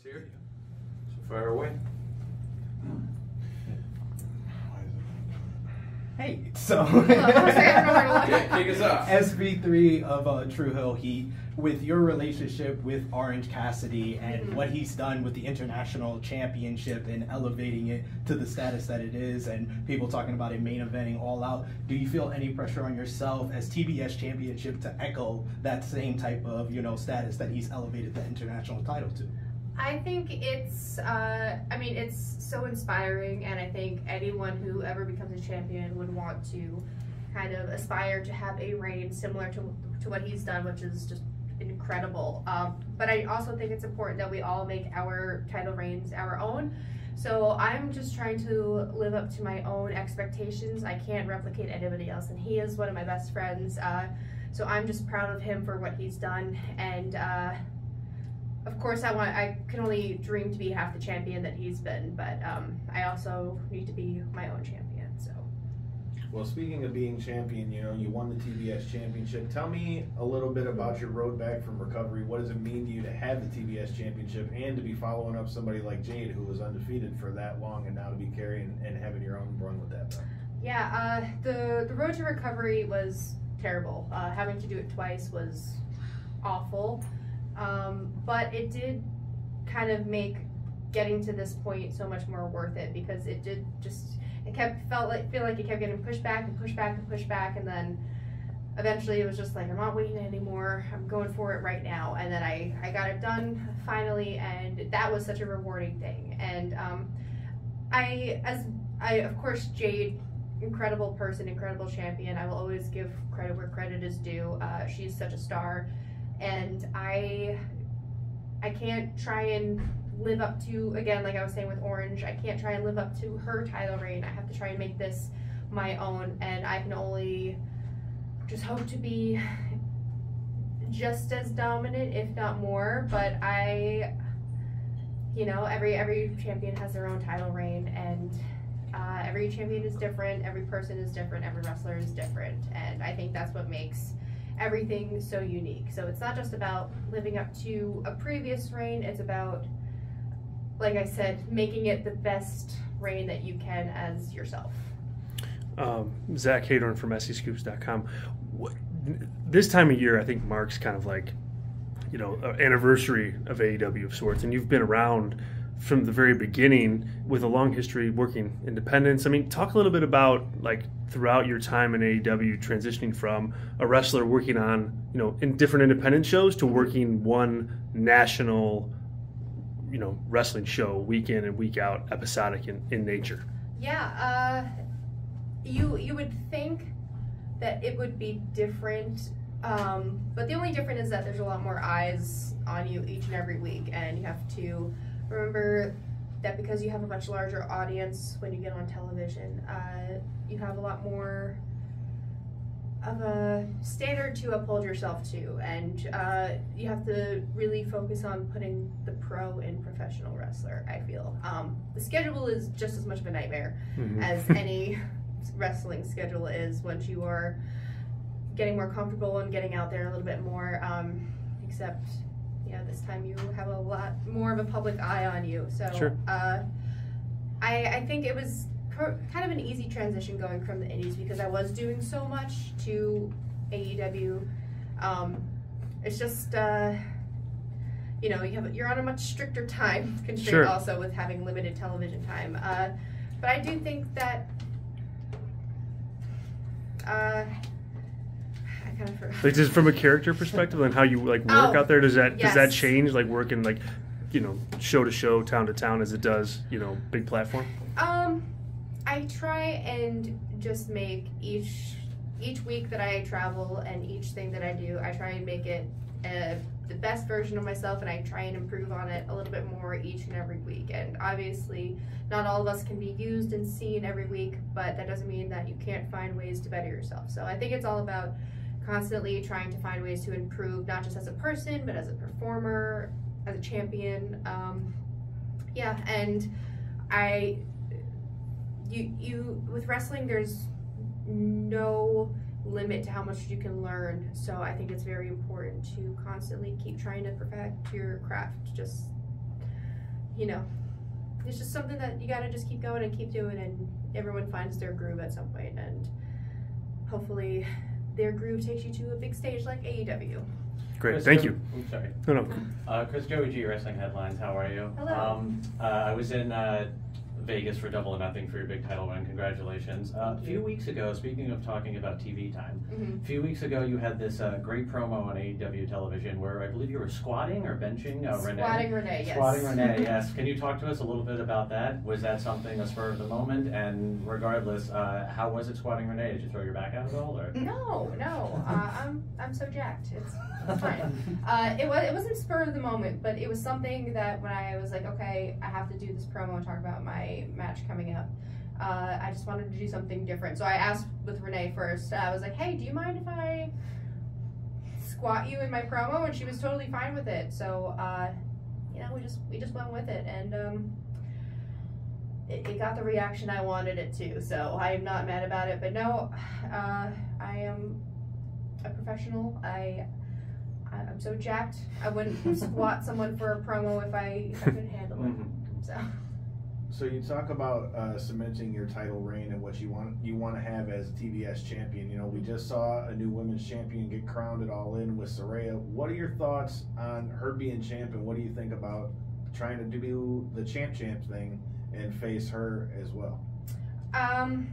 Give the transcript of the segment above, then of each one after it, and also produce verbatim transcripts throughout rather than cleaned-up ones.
us here. So fire away. Hey, so S V three of uh, True Hill Heat, with your relationship with Orange Cassidy and mm-hmm. what he's done with the international championship and elevating it to the status that it is, and people talking about it main eventing All Out, do you feel any pressure on yourself as T B S championship to echo that same type of, you know, status that he's elevated the international title to? I think it's, uh, I mean, it's so inspiring, and I think anyone who ever becomes a champion would want to kind of aspire to have a reign similar to, to what he's done, which is just incredible. Um, but I also think it's important that we all make our title reigns our own. So I'm just trying to live up to my own expectations. I can't replicate anybody else, and he is one of my best friends. Uh, so I'm just proud of him for what he's done, and uh, of course I want, I can only dream to be half the champion that he's been, but um, I also need to be my own champion. So. Well, speaking of being champion, you know, you won the T B S championship. Tell me a little bit about your road back from recovery. What does it mean to you to have the T B S championship and to be following up somebody like Jade, who was undefeated for that long, and now to be carrying and having your own run with that belt? Yeah, uh, the, the road to recovery was terrible. Uh, having to do it twice was awful, um, but it did kind of make getting to this point so much more worth it, because it did just, it kept, felt like, feel like it kept getting pushed back and pushed back and pushed back, and then eventually it was just like, I'm not waiting anymore, I'm going for it right now. And then I, I got it done finally, and that was such a rewarding thing. And um, I, as I, of course, Jade, incredible person, incredible champion. I will always give credit where credit is due. Uh, she's such a star, and I, I can't try and live up to, again, like I was saying with Orange, I can't try and live up to her title reign. I have to try and make this my own, and I can only just hope to be just as dominant, if not more. But I, you know, every every champion has their own title reign, and uh, every champion is different, every person is different, every wrestler is different, and I think that's what makes everything so unique. So it's not just about living up to a previous reign, it's about, like I said, making it the best reign that you can as yourself. Um, Zach Hadorn from S E Scoops dot com. This time of year, I think, marks kind of like, you know, an anniversary of A E W of sorts, and you've been around from the very beginning with a long history working independence. I mean, talk a little bit about, like, throughout your time in A E W, transitioning from a wrestler working on, you know, in different independent shows to working one national, you know, wrestling show week in and week out, episodic in, in nature. Yeah, uh, you you would think that it would be different, um, but the only difference is that there's a lot more eyes on you each and every week, and you have to remember that because you have a much larger audience when you get on television, uh, you have a lot more of a standard to uphold yourself to, and uh, you have to really focus on putting the pro in professional wrestler, I feel. Um, the schedule is just as much of a nightmare mm-hmm. as any wrestling schedule is once you are getting more comfortable and getting out there a little bit more, um, except, yeah, this time you have a lot more of a public eye on you. So sure. uh, I, I think it was kind of an easy transition going from the indies, because I was doing so much, to A E W. Um, it's just, uh, you know, you have, you're on a much stricter time constraint sure. also with having limited television time. Uh, but I do think that, uh, I kind of forgot. Like, just from a character perspective and how you like work oh, out there, does that, yes. does that change, like working like, you know, show to show, town to town, as it does, you know, big platform? Um, I try and just make each each week that I travel and each thing that I do, I try and make it uh, the best version of myself, and I try and improve on it a little bit more each and every week. And obviously, not all of us can be used and seen every week, but that doesn't mean that you can't find ways to better yourself. So I think it's all about constantly trying to find ways to improve, not just as a person, but as a performer, as a champion. Um, yeah, and I... You, you with wrestling, there's no limit to how much you can learn, so I think it's very important to constantly keep trying to perfect your craft. Just you know, it's just something that you got to just keep going and keep doing, and everyone finds their groove at some point, and hopefully their groove takes you to a big stage like A E W. Great, Chris, thank you. I'm sorry. No, no. Uh, Chris Joey G, Wrestling Headlines, how are you? Hello. Um, uh, I was in uh, Vegas for Double or Nothing for your big title win. Congratulations. Uh, a few weeks ago, speaking of talking about T V time, mm-hmm. a few weeks ago you had this uh, great promo on A E W television where I believe you were squatting or benching uh, Renee. Squatting Renee, yes. Squatting Renee, yes. Can you talk to us a little bit about that? Was that something a spur of the moment? And regardless, uh, how was it squatting Renee? Did you throw your back out at all? Or? No, no. Uh, I'm, I'm so jacked. It's... Uh, it was it wasn't spur of the moment, but it was something that when I was like, okay, I have to do this promo and talk about my match coming up. Uh, I just wanted to do something different, so I asked with Renee first. I was like, hey, do you mind if I squat you in my promo? And she was totally fine with it. So uh, you know, we just we just went with it, and um, it, it got the reaction I wanted it to. So I am not mad about it. But no, uh, I am a professional. I. I'm so jacked. I wouldn't squat someone for a promo if I, if I couldn't handle it. Mm-hmm. So, so you talk about uh, cementing your title reign and what you want you want to have as a T B S champion. You know, we just saw a new women's champion get crowned at All In with Saraya. What are your thoughts on her being champ, and what do you think about trying to do the champ champ thing and face her as well? Um.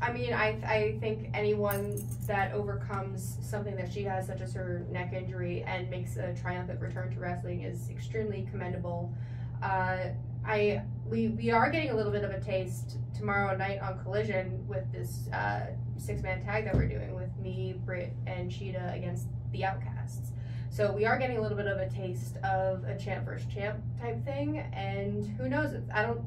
I mean, I, I think anyone that overcomes something that she has, such as her neck injury, and makes a triumphant return to wrestling is extremely commendable. Uh, I we, we are getting a little bit of a taste tomorrow night on Collision with this uh, six-man tag that we're doing with me, Britt, and Cheetah against the Outcasts. So we are getting a little bit of a taste of a champ versus champ type thing, and who knows? I don't...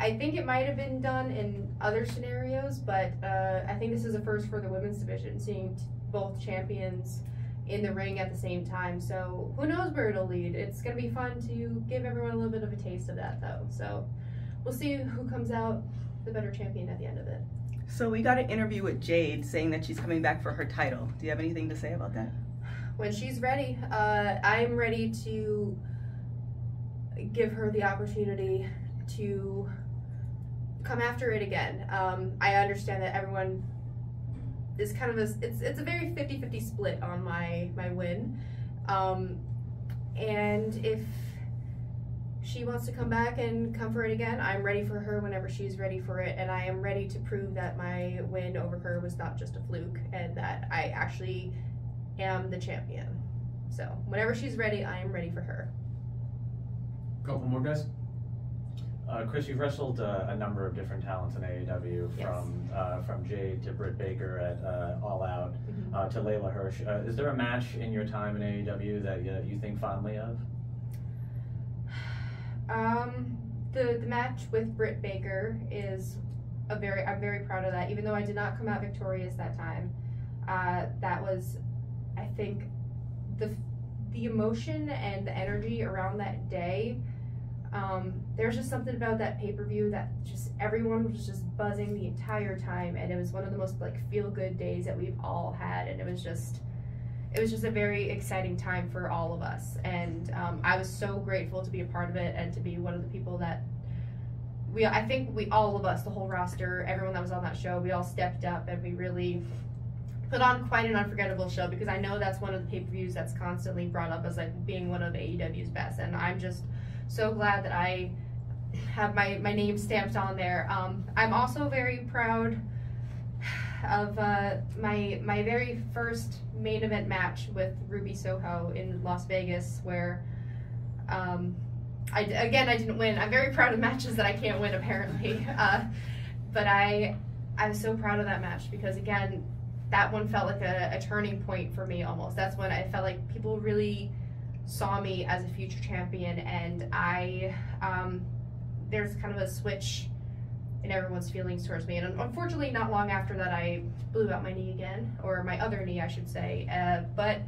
I think it might have been done in other scenarios, but uh, I think this is a first for the women's division, seeing t both champions in the ring at the same time. So who knows where it'll lead? It's going to be fun to give everyone a little bit of a taste of that, though. So we'll see who comes out the better champion at the end of it. So we got an interview with Jade saying that she's coming back for her title. Do you have anything to say about that? When she's ready, uh, I'm ready to give her the opportunity to come after it again. Um, I understand that everyone is kind of a, it's, it's a very fifty fifty split on my, my win. Um, and if she wants to come back and come for it again, I'm ready for her whenever she's ready for it. And I am ready to prove that my win over her was not just a fluke, and that I actually am the champion. So whenever she's ready, I am ready for her. Couple more guys. Uh, Chris, you've wrestled uh, a number of different talents in A E W, yes. from uh, from Jade to Britt Baker at uh, All Out, mm-hmm. uh, to Layla Hirsch. Uh, is there a match in your time in A E W that you, you think fondly of? Um, the the match with Britt Baker is a very I'm very proud of that. Even though I did not come out victorious that time, uh, that was, I think, the the emotion and the energy around that day. Um, there's just something about that pay-per-view that just everyone was just buzzing the entire time, and it was one of the most like feel-good days that we've all had, and it was just it was just a very exciting time for all of us, and um, I was so grateful to be a part of it and to be one of the people that we I think we all of us the whole roster, everyone that was on that show, we all stepped up and we really put on quite an unforgettable show, because I know that's one of the pay-per-views that's constantly brought up as like being one of A E W's best, and I'm just so glad that I have my, my name stamped on there. Um, I'm also very proud of uh, my my very first main event match with Ruby Soho in Las Vegas, where um, I, again I didn't win. I'm very proud of matches that I can't win, apparently, uh, but I I'm so proud of that match, because again that one felt like a, a turning point for me almost. That's when I felt like people really saw me as a future champion, and I, um, there's kind of a switch in everyone's feelings towards me. And unfortunately, not long after that, I blew out my knee again, or my other knee, I should say. Uh, but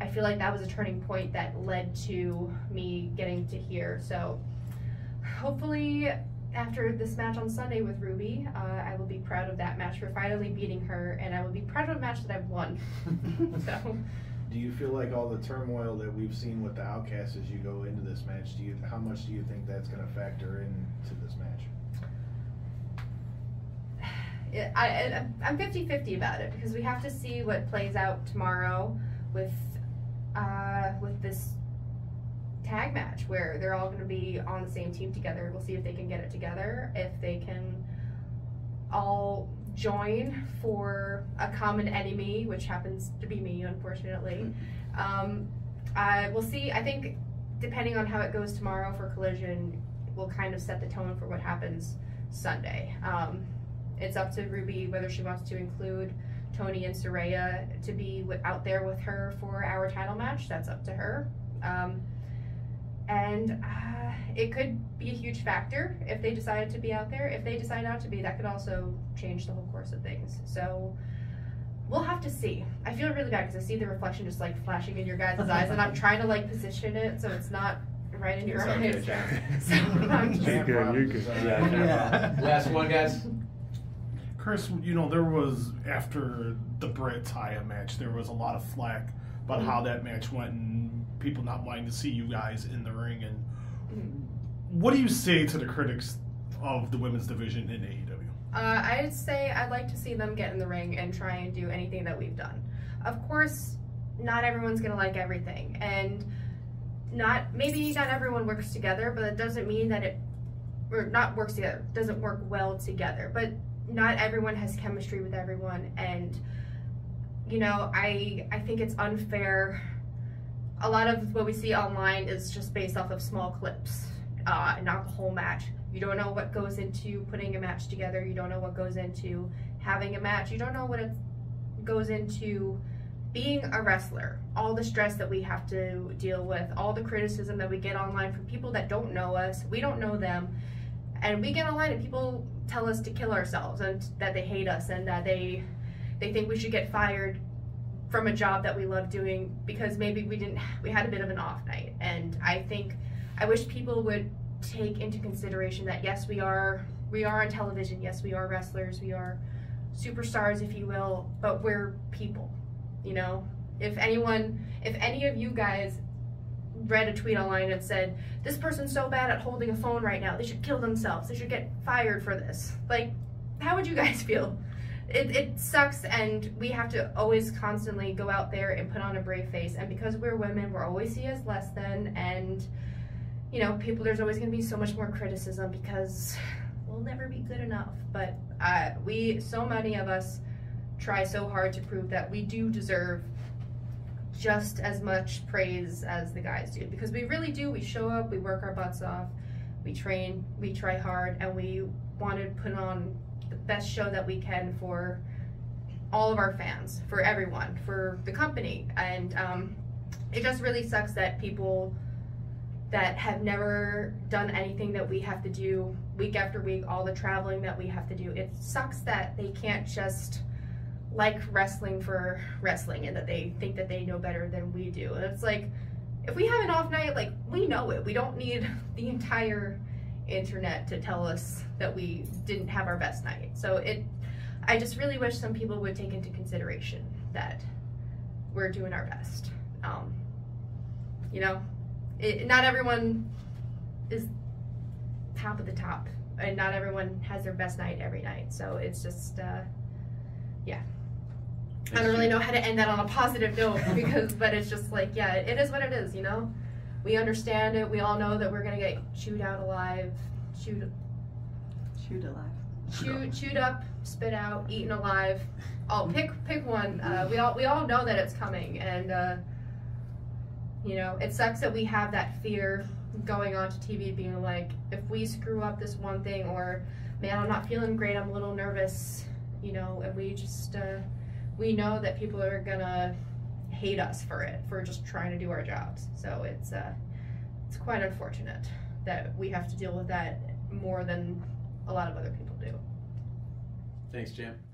I feel like that was a turning point that led to me getting to here. So hopefully after this match on Sunday with Ruby, uh, I will be proud of that match for finally beating her, and I will be proud of a match that I've won. So. do you feel like all the turmoil that we've seen with the Outcasts as you go into this match, do you how much do you think that's going to factor into this match? It, I, I'm fifty fifty about it because we have to see what plays out tomorrow with uh, with this tag match where they're all going to be on the same team together. We'll see if they can get it together, if they can all join for a common enemy, which happens to be me, unfortunately. Um, I will see. I think depending on how it goes tomorrow for Collision will kind of set the tone for what happens Sunday. Um, it's up to Ruby whether she wants to include Tony and Saraya to be out there with her for our title match. That's up to her. Um, and uh, it could be a huge factor if they decided to be out there. If they decide not to be, that could also change the whole course of things. So we'll have to see. I feel really bad because I see the reflection just like flashing in your guys' eyes, and I'm trying to like position it so it's not right in your it's eyes. Okay, so I'm just you're good, you're good. Yeah, yeah. Last one, guys. Chris, you know, there was, after the Britt Baker match, there was a lot of flack about mm-hmm. how that match went and people not wanting to see you guys in the ring. And mm-hmm. what do you say to the critics of the women's division in A E W? Uh, I'd say I'd like to see them get in the ring and try and do anything that we've done. Of course, not everyone's going to like everything. And not maybe not everyone works together, but it doesn't mean that it, or not works together, doesn't work well together. But not everyone has chemistry with everyone, and you know, I I think it's unfair. A lot of what we see online is just based off of small clips, uh, not the whole match. You don't know what goes into putting a match together. You don't know what goes into having a match. You don't know what it goes into being a wrestler. All the stress that we have to deal with, all the criticism that we get online from people that don't know us, we don't know them, and we get online and people tell us to kill ourselves and that they hate us and that they they think we should get fired from a job that we love doing because maybe we didn't we had a bit of an off night. And I think I wish people would take into consideration that yes, we are we are on television, yes, we are wrestlers, we are superstars, if you will, but we're people, you know. If anyone if any of you guys read a tweet online that said, this person's so bad at holding a phone right now, they should kill themselves, they should get fired for this, like, how would you guys feel? It, it sucks, and we have to always constantly go out there and put on a brave face, and because we're women, we're always seen as less than, and, you know, people, there's always going to be so much more criticism because we'll never be good enough, but uh, we, so many of us try so hard to prove that we do deserve just as much praise as the guys do, because we really do. We show up, we work our butts off, we train, we try hard, and we want to put on the best show that we can for all of our fans, for everyone, for the company. And um, it just really sucks that people that have never done anything that we have to do week after week, all the traveling that we have to do, it sucks that they can't just like wrestling for wrestling and that they think that they know better than we do. And it's like, if we have an off night, like, we know it. We don't need the entire internet to tell us that we didn't have our best night. So it, I just really wish some people would take into consideration that we're doing our best. Um, you know, it, not everyone is top of the top, and not everyone has their best night every night. So it's just, uh, yeah. I don't really know how to end that on a positive note, because, but it's just like, yeah, it is what it is, you know? We understand it. We all know that we're going to get chewed out alive, chewed, chewed alive, chewed, chewed up, spit out, eaten alive. Oh, pick, pick one. Uh, we all, we all know that it's coming. And, uh, you know, it sucks that we have that fear going on to T V, being like, if we screw up this one thing, or, man, I'm not feeling great, I'm a little nervous, you know, and we just, uh, we know that people are gonna hate us for it, for just trying to do our jobs. So it's uh, it's quite unfortunate that we have to deal with that more than a lot of other people do. Thanks, Jim.